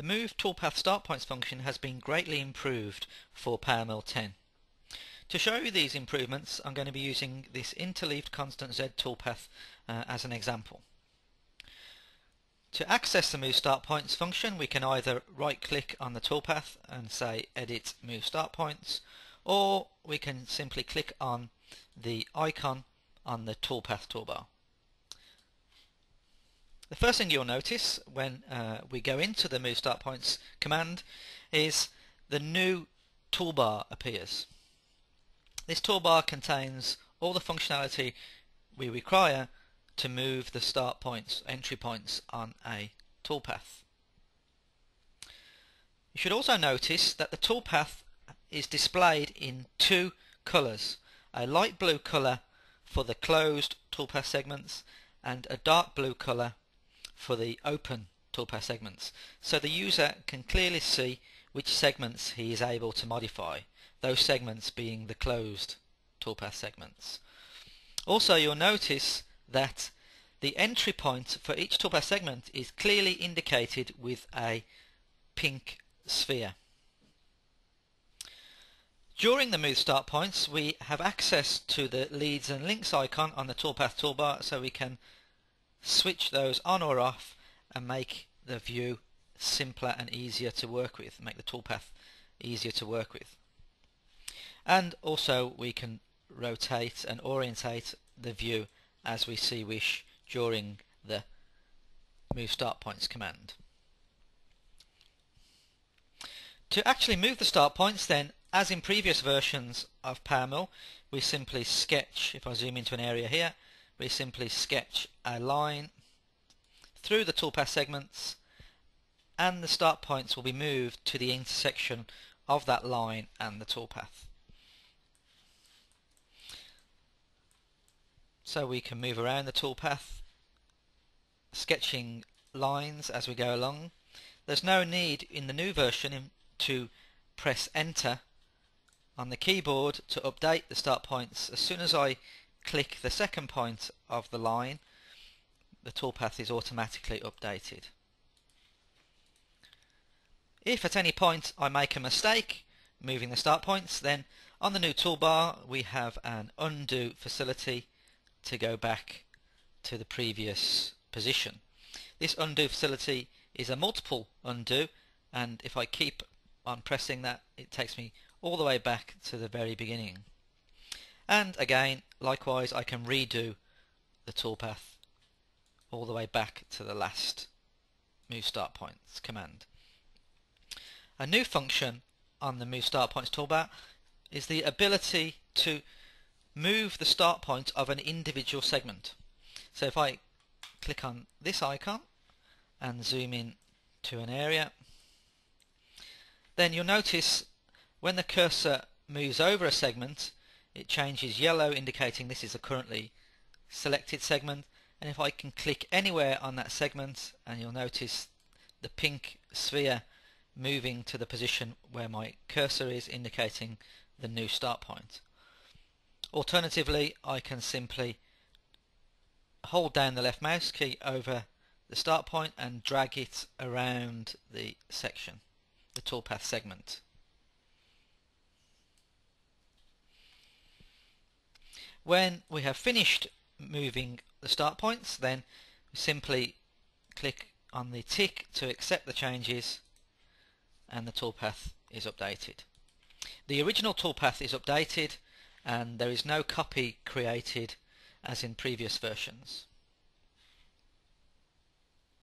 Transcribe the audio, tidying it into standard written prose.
The move toolpath start points function has been greatly improved for PowerMill 10. To show you these improvements, I'm going to be using this interleaved constant Z toolpath as an example. To access the move start points function, we can either right click on the toolpath and say edit move start points, or we can simply click on the icon on the toolpath toolbar. The first thing you'll notice when we go into the move start points command is the new toolbar appears. This toolbar contains all the functionality we require to move the start points, entry points on a toolpath. You should also notice that the toolpath is displayed in two colours, a light blue colour for the closed toolpath segments and a dark blue colour for the open toolpath segments, so the user can clearly see which segments he is able to modify, those segments being the closed toolpath segments. Also, you'll notice that the entry point for each toolpath segment is clearly indicated with a pink sphere. During the move start points, we have access to the leads and links icon on the toolpath toolbar, so we can switch those on or off and make the view simpler and easier to work with, make the toolpath easier to work with. And also we can rotate and orientate the view as we see wish during the move start points command. To actually move the start points then, as in previous versions of PowerMill, we simply sketch, if I zoom into an area here, we simply sketch a line through the toolpath segments and the start points will be moved to the intersection of that line and the toolpath. So we can move around the toolpath, sketching lines as we go along. There's no need in the new version to press enter on the keyboard to update the start points. As soon as I click the second point of the line, the toolpath is automatically updated. If at any point I make a mistake moving the start points, then on the new toolbar we have an undo facility to go back to the previous position. This undo facility is a multiple undo, and if I keep on pressing that, it takes me all the way back to the very beginning. And again, likewise, I can redo the toolpath all the way back to the last move start points command. A new function on the move start points toolbar is the ability to move the start point of an individual segment. So if I click on this icon and zoom in to an area, then you'll notice when the cursor moves over a segment it changes yellow, indicating this is a currently selected segment, and if I can click anywhere on that segment, and you'll notice the pink sphere moving to the position where my cursor is, indicating the new start point. Alternatively, I can simply hold down the left mouse key over the start point and drag it around the section, the toolpath segment. When we have finished moving the start points, then we simply click on the tick to accept the changes and the toolpath is updated. The original toolpath is updated and there is no copy created as in previous versions.